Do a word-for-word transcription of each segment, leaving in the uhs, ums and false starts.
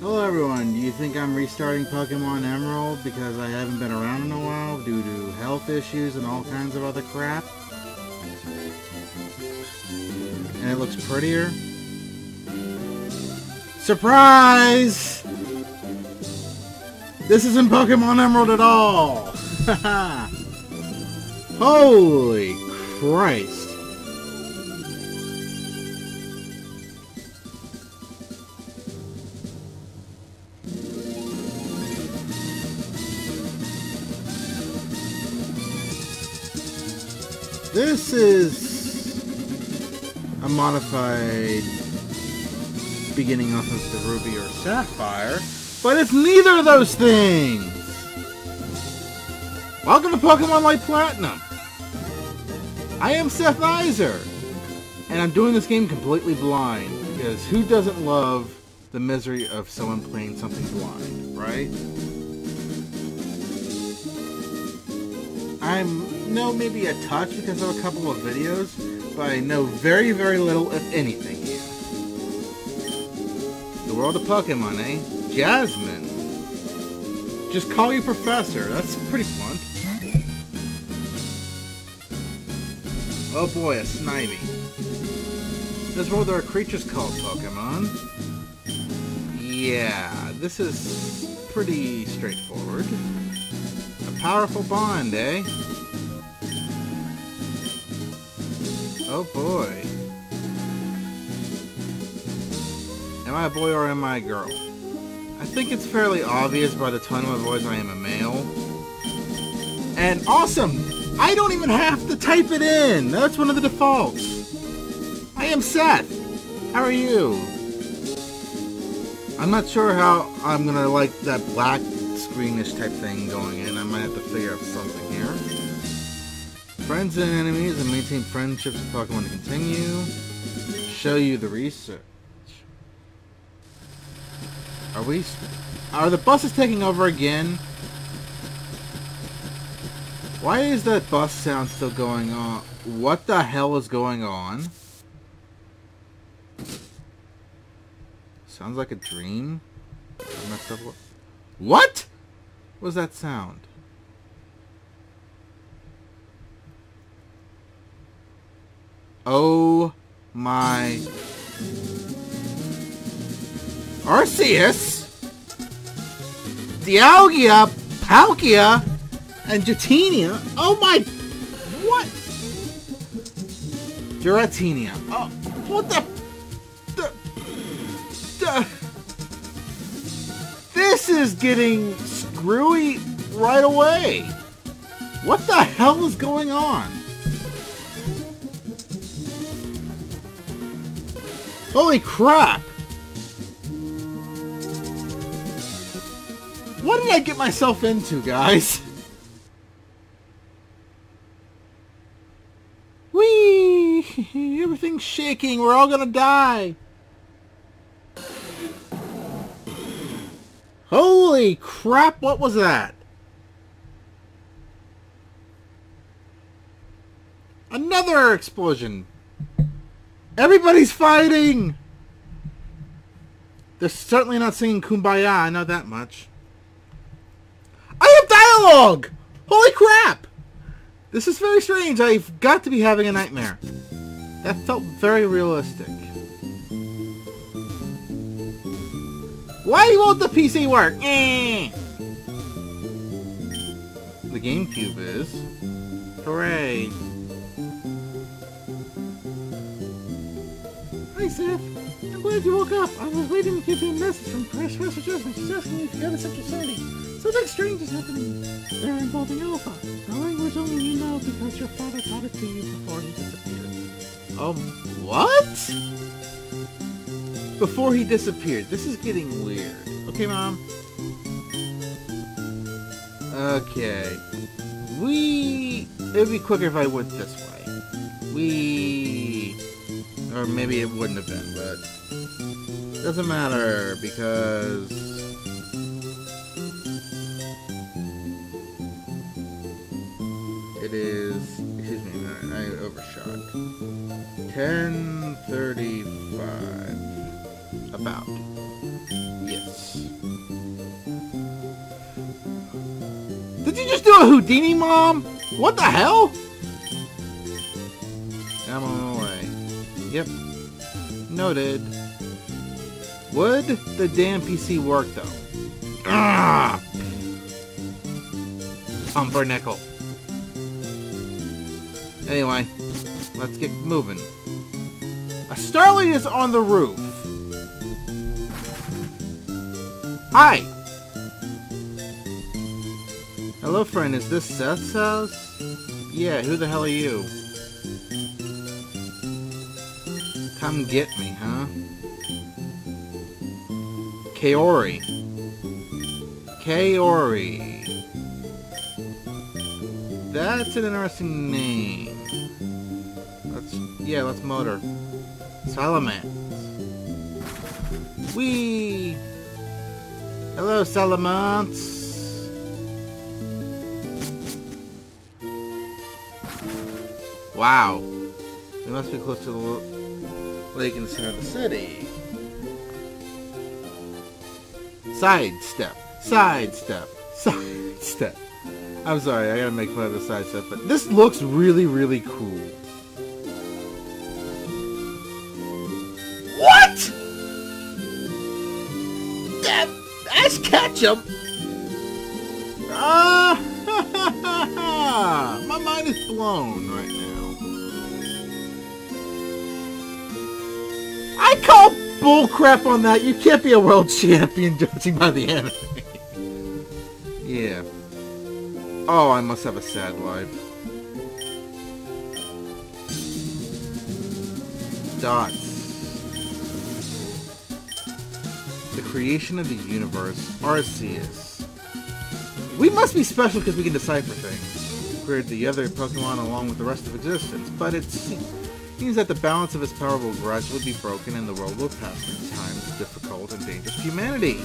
Hello everyone, do you think I'm restarting Pokemon Emerald because I haven't been around in a while due to health issues and all kinds of other crap? And it looks prettier? Surprise! This isn't Pokemon Emerald at all! Haha! Holy Christ! This is a modified beginning off of the Ruby or Sapphire, but it's neither of those things! Welcome to Pokemon Light Platinum! I am Seth Iser, and I'm doing this game completely blind, because who doesn't love the misery of someone playing something blind, right? I'm, no, maybe a touch because of a couple of videos, but I know very, very little, if anything, here. The world of Pokemon, eh? Jasmine! Just call you Professor, that's pretty fun. Oh boy, a Snivy. In this world there are creatures called Pokemon. Yeah, this is pretty straightforward. Powerful bond, eh? Oh boy. Am I a boy or am I a girl? I think it's fairly obvious by the tone of my voice I am a male. And awesome! I don't even have to type it in! That's one of the defaults! I am Seth! How are you? I'm not sure how I'm gonna like that black greenish type thing going in. I might have to figure out something here. Friends and enemies, and maintain friendships with Pokemon to continue. Show you the research. Are we... Are the buses taking over again? Why is that bus sound still going on? What the hell is going on? Sounds like a dream. I messed up. What? What was that sound? Oh my... Arceus! Dialga! Palkia! And Giratina! Oh my... What? Giratina. Oh, what the... The... the... This is getting screwy right away. What the hell is going on? Holy crap! What did I get myself into, guys? Whee! Everything's shaking. We're all gonna die. Holy crap, what was that? Another explosion! Everybody's fighting! They're certainly not singing Kumbaya, I know that much. I have dialogue! Holy crap! This is very strange, I've got to be having a nightmare. That felt very realistic. Why won't the P C work? Eh. The GameCube is. Hooray. Hi Seth. I'm glad you woke up. I was waiting to give you a message from Professor Jasmine. She's asking if you got a Central City. Something strange is happening. They're involving Alpha. The language only you know because your father taught it to you before he disappeared. Um, what? Before he disappeared. This is getting weird. Okay, Mom. Okay. We... It would be quicker if I went this way. We... Or maybe it wouldn't have been, but... Doesn't matter, because... It is... Excuse me, I overshot. ten thirty-five. About. Yes. you just do a Houdini, Mom? What the hell? I'm on the way. Yep. Noted. Would the damn P C work, though? Ugh! Umbernickel. Anyway, let's get moving. A Starly is on the roof. Hi! Hello, friend. Is this Seth's house? Yeah, who the hell are you? Come get me, huh? Kaori. Kaori. That's an interesting name. Let's, yeah, let's motor. Salamence. Whee! Hello, Salamence. Wow. We must be close to the lake in the center of the city. Sidestep. Sidestep. Sidestep. I'm sorry, I gotta make fun of the sidestep, but this looks really, really cool. What? That that's ketchup. Ah, ha, ha, ha, ha. My mind is blown right now. I call bullcrap on that. You can't be a world champion judging by the anime. Yeah. Oh, I must have a sad life. Dots. The creation of the universe. Arceus. We must be special because we can decipher things. Created the other Pokemon along with the rest of existence, but it's... means that the balance of his power will gradually be broken and the world will pass through times of difficult and dangerous humanity.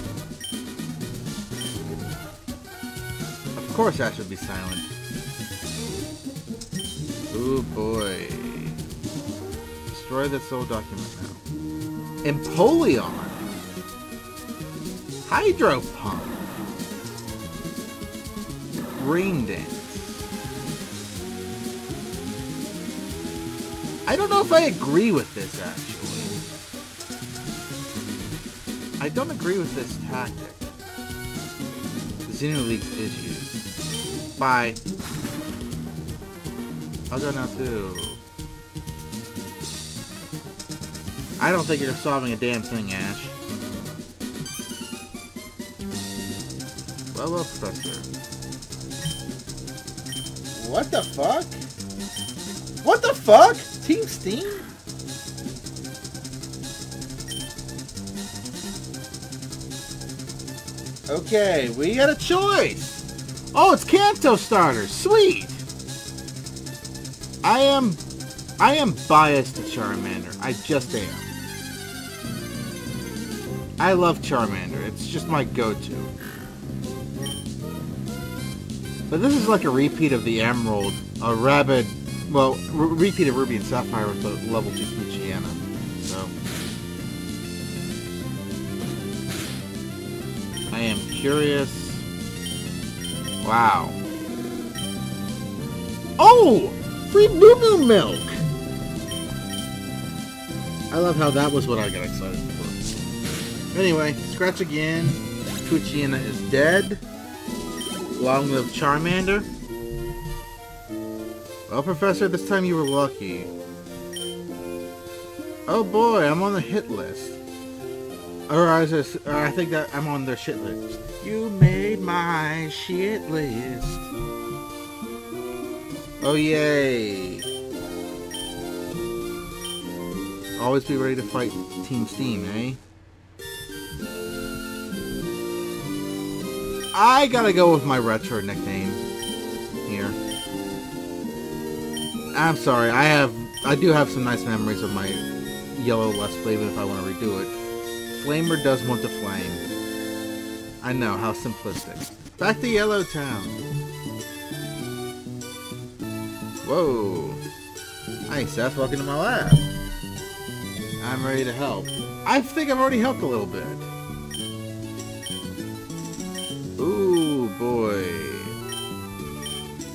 Of course I should be silent. Ooh boy. Destroy this old document now. Empoleon! Hydro Pump! Rain Dance. I don't know if I agree with this, actually. I don't agree with this tactic. Xeno League's issues. Bye. I'll go now, too. I don't think you're solving a damn thing, Ash. Well, well, Professor. What the fuck? What the fuck? Team Steam? Okay, we got a choice! Oh, it's Kanto starters! Sweet! I am... I am biased to Charmander. I just am. I love Charmander. It's just my go-to. But this is like a repeat of the Emerald. A rabid... Well, re repeat of Ruby and Sapphire with the level two Pochyena, so... I am curious... Wow. Oh! Free boo-boo milk! I love how that was what I got excited for. Anyway, scratch again. Pochyena is dead. Long live Charmander. Well, Professor, this time you were lucky. Oh boy, I'm on the hit list. Or I was just, or I think that I'm on the shit list. You made my shit list. Oh yay. Always be ready to fight Team Steam, eh? I gotta go with my retro nickname here. I'm sorry, I have, I do have some nice memories of my yellow Let's Play, but if I want to redo it. Flamer does want to flame. I know, how simplistic. Back to Yellowtown. Whoa. Hi Seth, welcome to my lab. I'm ready to help. I think I've already helped a little bit. Ooh boy.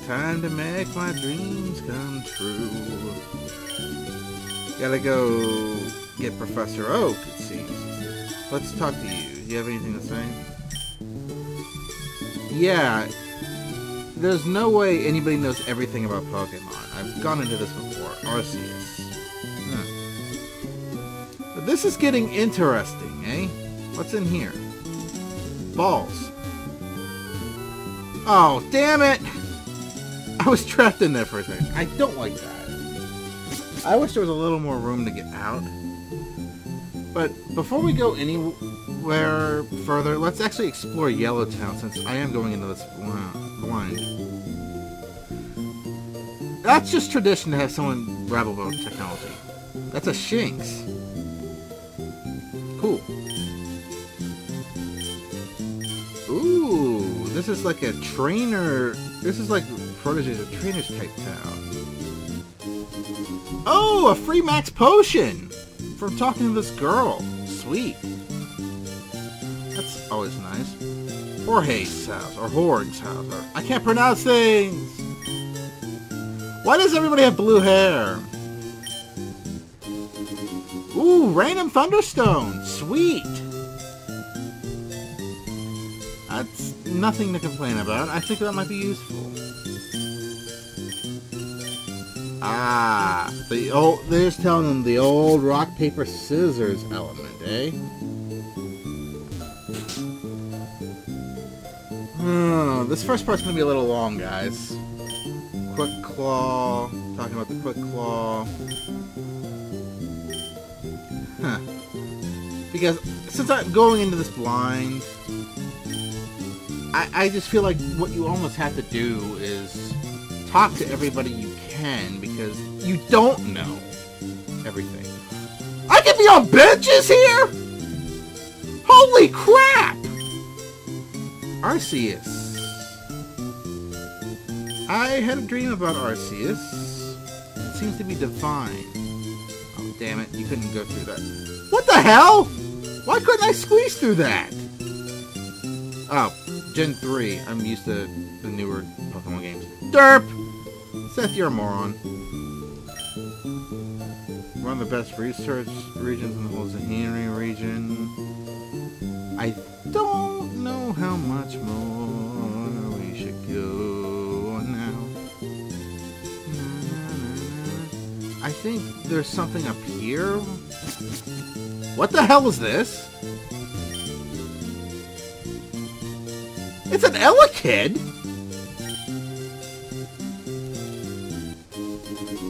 Time to make my dreams come true. Gotta go get Professor Oak, it seems. Let's talk to you. Do you have anything to say? Yeah. There's no way anybody knows everything about Pokemon. I've gone into this before. Arceus. Huh. But this is getting interesting, eh? What's in here? Balls. Oh, damn it! I was trapped in there for a second. I don't like that. I wish there was a little more room to get out. But before we go anywhere further, let's actually explore Yellowtown, since I am going into this blind. That's just tradition to have someone rabble about technology. That's a Shinx. Cool. Ooh, this is like a trainer. This is like Proteges of Trainers type town. Oh, a free max potion from talking to this girl. Sweet. That's always nice. Jorge's house, or Horg's house, or I can't pronounce things. Why does everybody have blue hair? Ooh, random thunderstone. Sweet. That's nothing to complain about. I think that might be useful. Ah, the old, they're just telling them the old rock, paper, scissors element, eh? Hmm, this first part's gonna be a little long, guys. Quick Claw, talking about the Quick Claw. Huh. Because, since I'm going into this blind, I, I just feel like what you almost have to do is talk to everybody you can, because you don't know everything. I can be on benches here?! Holy crap! Arceus. I had a dream about Arceus. It seems to be divine. Oh, damn it. You couldn't go through that. What the hell?! Why couldn't I squeeze through that?! Oh. Gen three. I'm used to the newer Pokemon games. Derp! Seth, you're a moron. One of the best research regions in the whole Zahiri region. I don't know how much more we should go now. I think there's something up here. What the hell is this? It's an Elekid?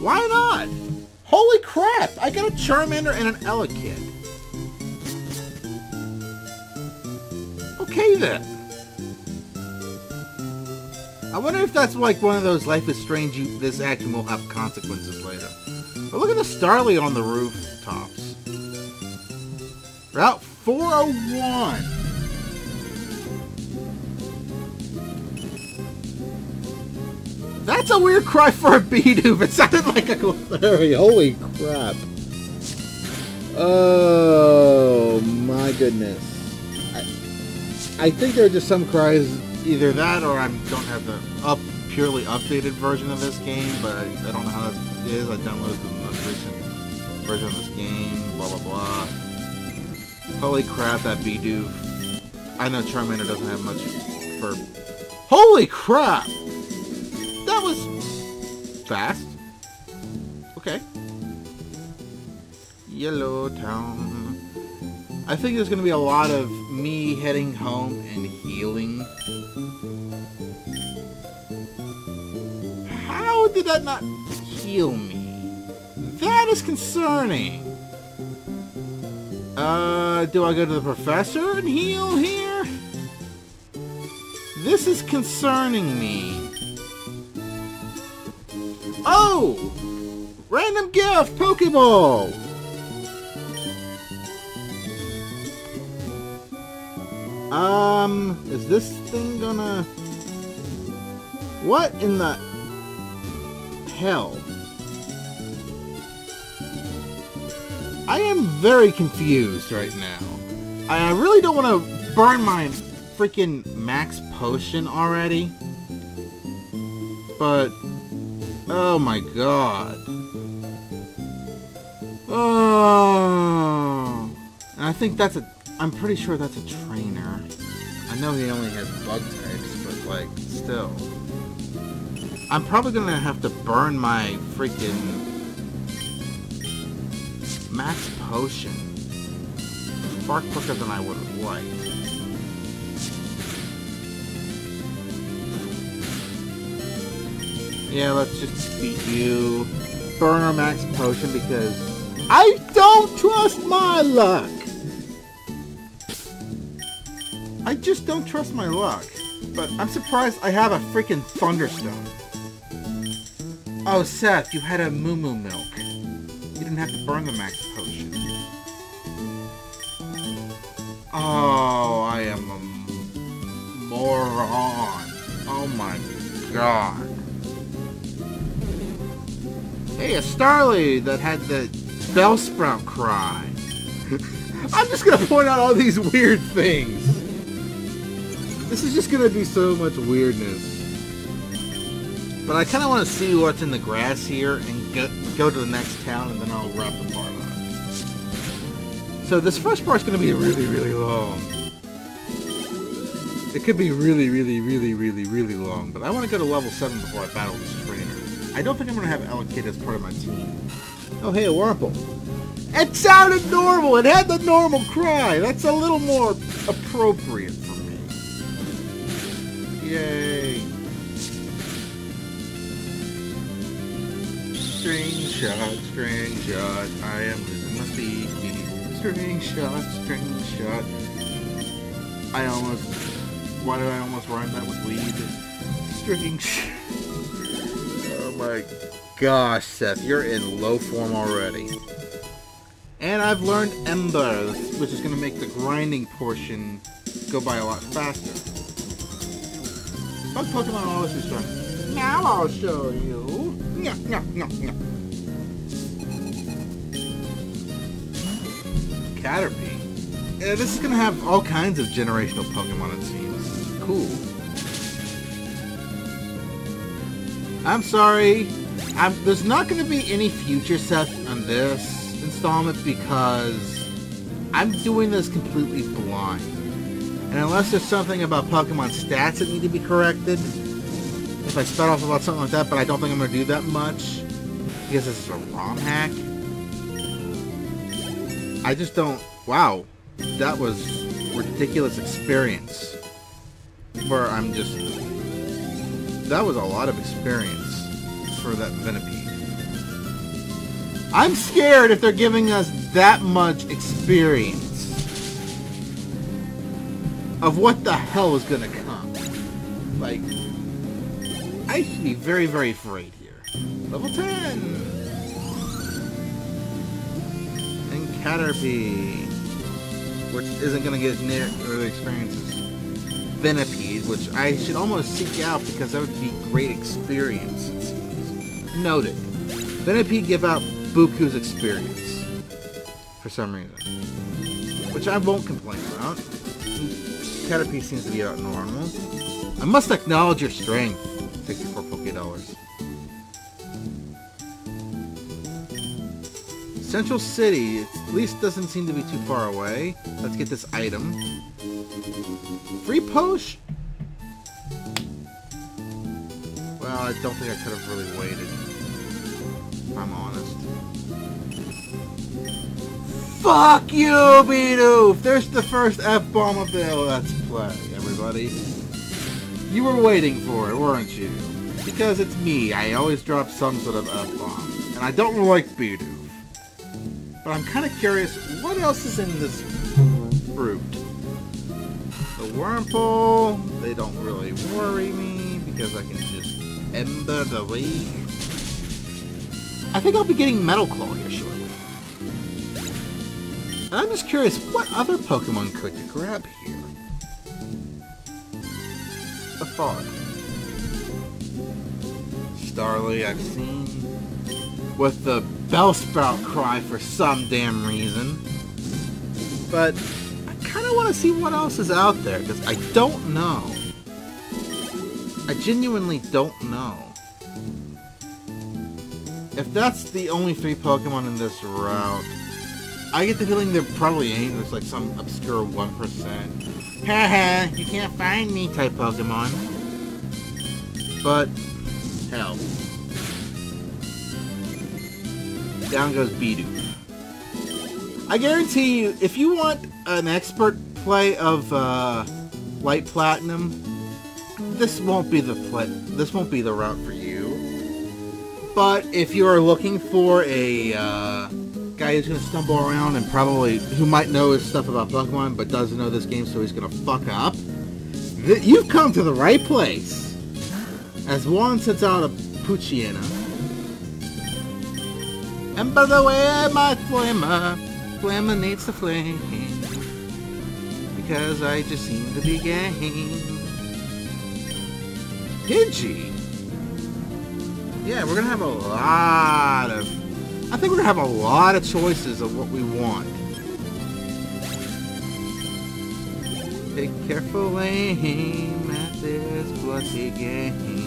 Why not? Holy crap! I got a Charmander and an Elekid. Okay then. I wonder if that's like one of those Life is Strange, you, this action will have consequences later. But look at the Starly on the rooftops. Route four oh one. That's a weird cry for a Bidoof. It sounded like a Glary. Holy crap. Oh my goodness. I, I think there are just some cries, either that or I don't have the up purely updated version of this game, but I, I don't know how that is. I downloaded the most recent version of this game, blah blah blah. Holy crap, that Bidoof. I know Charmander doesn't have much for... Holy crap! That was fast. Okay. Yellowtown. I think there's going to be a lot of me heading home and healing. How did that not heal me? That is concerning. Uh, do I go to the professor and heal here? This is concerning me. Oh! Random gift! Pokeball! Um, is this thing gonna... What in the... hell? I am very confused right now. I really don't want to burn my freaking max potion already. but... Oh my god. Oh. And I think that's a... I'm pretty sure that's a trainer. I know he only has bug types, but like, still. I'm probably gonna have to burn my freaking max potion far quicker than I would have liked. Yeah, let's just beat you. Burn our max potion because I don't trust my luck! I just don't trust my luck. But I'm surprised I have a freaking Thunderstone. Oh, Seth, you had a Moo Moo Milk. You didn't have to burn the max potion. Oh, I am a moron. Oh my god. Hey, a Starly that had the Bellsprout cry. I'm just gonna point out all these weird things. This is just gonna be so much weirdness. But I kinda wanna see what's in the grass here and go, go to the next town and then I'll wrap the part up. So this first part's gonna be really, really long. It could be really, really, really, really, really long, but I wanna go to level seven before I battle this trainer. I don't think I'm going to have Elekid as part of my team. Oh, hey, a Wurmple. It sounded normal! It had the normal cry! That's a little more appropriate for me. Yay. String shot, string shot. I am losing my feet. String shot, string shot. I almost... Why did I almost rhyme that with weed? String shot. Oh my gosh, Seth, you're in low form already. And I've learned Ember, which is going to make the grinding portion go by a lot faster. Bug Pokemon always do something. Now I'll show you. No, no, no, no. Caterpie. Yeah, this is going to have all kinds of generational Pokemon, it seems. Cool. I'm sorry, I'm, there's not going to be any future Seth on this installment because I'm doing this completely blind. And unless there's something about Pokemon stats that need to be corrected, if I start off about something like that, but I don't think I'm going to do that much, because this is a ROM hack. I just don't, wow, that was a ridiculous experience where I'm just... That was a lot of experience for that Venipede. I'm scared if they're giving us that much experience of what the hell is gonna come. Like, I should be very, very afraid here. Level ten! And Caterpie, which isn't gonna get near early experiences. Venipede, which I should almost seek out because that would be great experience. Noted. Venipede give out Buku's experience for some reason, which I won't complain about. Caterpie seems to be out normal. I must acknowledge your strength. sixty-four Poké Dollars. Central City, at least doesn't seem to be too far away. Let's get this item. Free potion? Well, I don't think I could have really waited. If I'm honest. Fuck you, Bidoof! There's the first F-bomb of the Let's Play, everybody. You were waiting for it, weren't you? Because it's me, I always drop some sort of F-bomb. And I don't like Bidoof. But I'm kind of curious, what else is in this fruit? The Wurmple, they don't really worry me because I can just ember the league. I think I'll be getting Metal Claw here shortly. And I'm just curious, what other Pokemon could you grab here? The Fog. Starly I've seen. With the Bellsprout cry for some damn reason. But I kind of want to see what else is out there, because I don't know. I genuinely don't know. If that's the only three Pokemon in this route, I get the feeling they're probably aiming there's like some obscure one percent. Haha, you can't find me type Pokemon. But, hell. Down goes Bidoof. I guarantee you, if you want an expert play of uh, Light Platinum, this won't be the play. This won't be the route for you. But if you are looking for a uh, guy who's gonna stumble around and probably who might know his stuff about Pokemon but doesn't know this game, so he's gonna fuck up, th you've come to the right place. As Juan sets out a Pochyena. And by the way, my Flamer. Flamma needs the flame, because I just seem to be gay. Pidgey? Yeah, we're gonna have a lot of... I think we're gonna have a lot of choices of what we want. Take careful aim at this bloody game.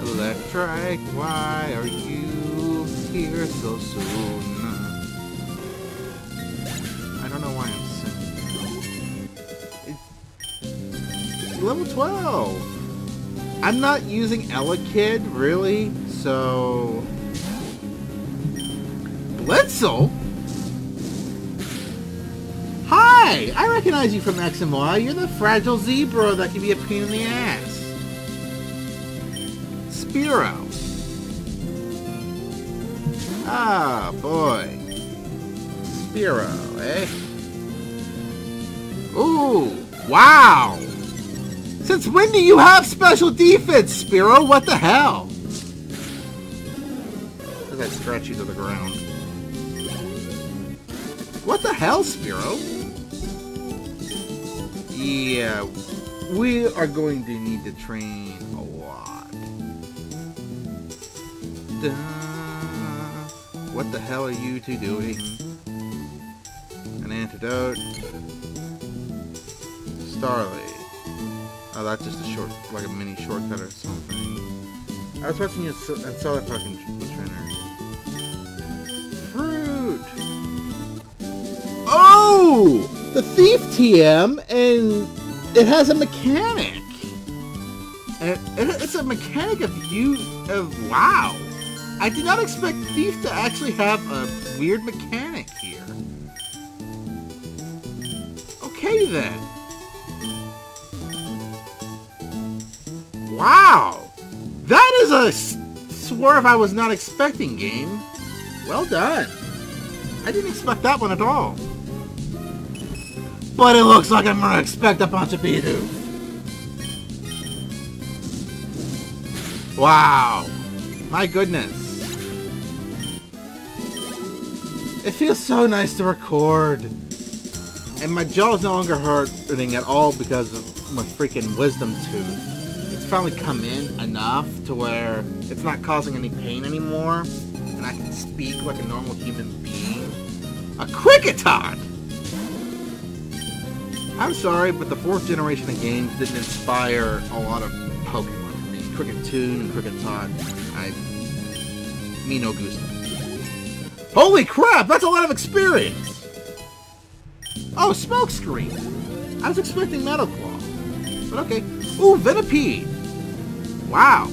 Electric, why are you here so soon? I don't know why I'm sick. Level twelve! I'm not using Elekid, really, so... Blitzle? Hi! I recognize you from X and Y. You're the fragile zebra that can be a pain in the ass. Spearow. Ah, boy. Spearow, eh? Ooh, wow! Since when do you have special defense, Spearow? What the hell? Look at that, scratch you to the ground. What the hell, Spearow? Yeah, we are going to need to train a lot. Duh. What the hell are you two doing? An antidote. Starly. Oh, that's just a short, like a mini shortcut or something. I was watching you and saw that fucking trainer. Fruit! Oh! The Thief T M, and it has a mechanic! And it, it's a mechanic of you, of wow! I did not expect Thief to actually have a weird mechanic here. Okay then! Wow! That is a swerve I was not expecting, game. Well done. I didn't expect that one at all. But it looks like I'm gonna expect a bunch of Bidoof. Wow. My goodness. It feels so nice to record. And my jaw's no longer hurting at all because of my freaking wisdom tooth. Finally come in enough to where it's not causing any pain anymore, and I can speak like a normal human being. A Kricketune! I'm sorry, but the fourth generation of games didn't inspire a lot of Pokemon for me. Kricketune and Kricketune, I... me no gusto. Holy crap, that's a lot of experience! Oh, Smokescreen! I was expecting Metalclaw, but okay. Ooh, Venipede! Wow.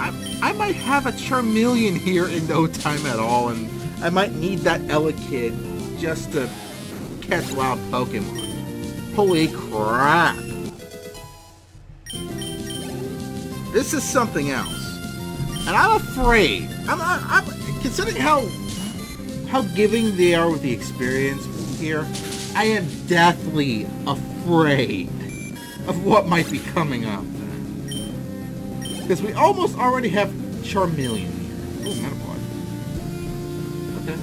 I, I might have a Charmeleon here in no time at all, and I might need that Elekid just to catch wild Pokemon. Holy crap. This is something else. And I'm afraid. I'm, I'm, I'm considering how, how giving they are with the experience here, I am deathly afraid of what might be coming up. Because we almost already have Charmeleon here. Ooh, Metapod. Okay.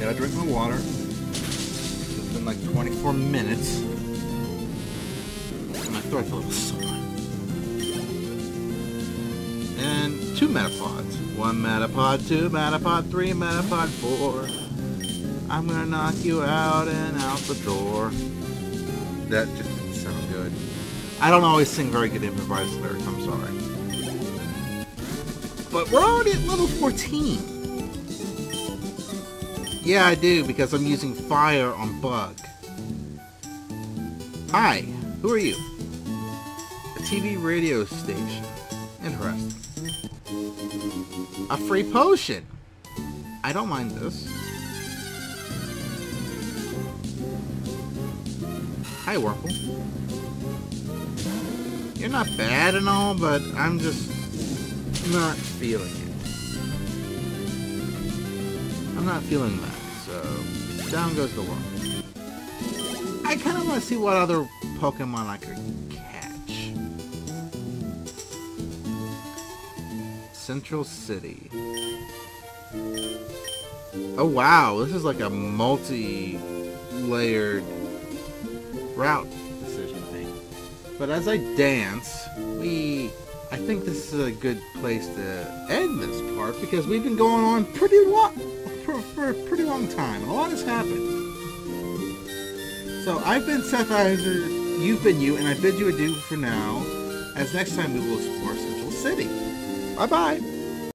Gotta drink my water. It's been like twenty-four minutes. And my throat's a little sore. And two Metapods. One Metapod, two Metapod, three Metapod, four. I'm gonna knock you out and out the door. That just didn't sound good. I don't always sing very good improvised lyrics, I'm sorry. But we're already at level fourteen. Yeah, I do, because I'm using fire on Bug. Hi, who are you? A T V radio station. Interesting. A free potion! I don't mind this. Hi, Wurmple. You're not bad and all, but I'm just not feeling it. I'm not feeling that, so down goes the Wurmple. I kind of want to see what other Pokemon I could catch. Central City. Oh wow, this is like a multi-layered route decision thing. But as I dance, we... I think this is a good place to end this part, because we've been going on pretty long... For, for a pretty long time, and a lot has happened. So, I've been Seth Iser, you've been you, and I bid you adieu for now, as next time we will explore Central City. Bye-bye!